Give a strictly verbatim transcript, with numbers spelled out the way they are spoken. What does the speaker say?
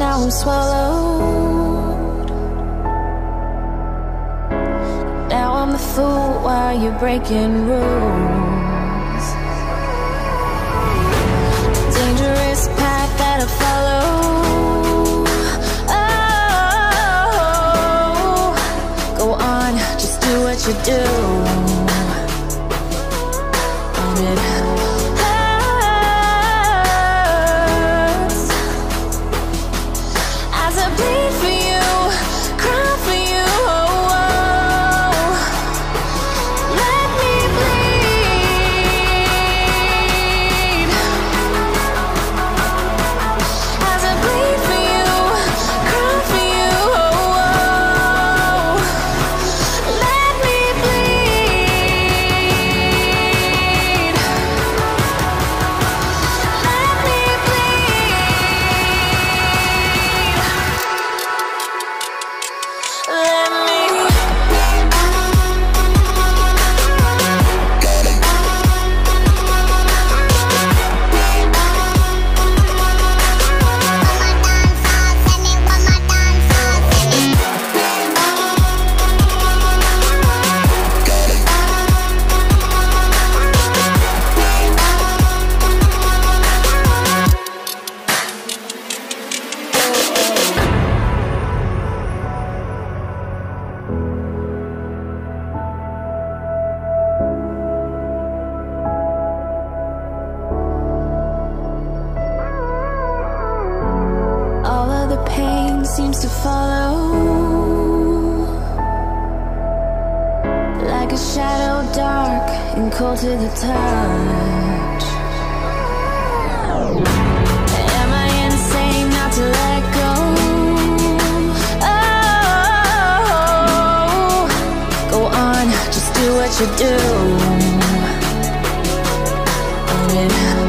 Now I'm swallowed. Now I'm the fool while you're breaking rules. Dangerous path that I follow. Oh, go on, just do what you do. Own it. Seems to follow like a shadow, dark and cold to the touch. Am I insane not to let go? Oh, go on, just do what you do. Own it.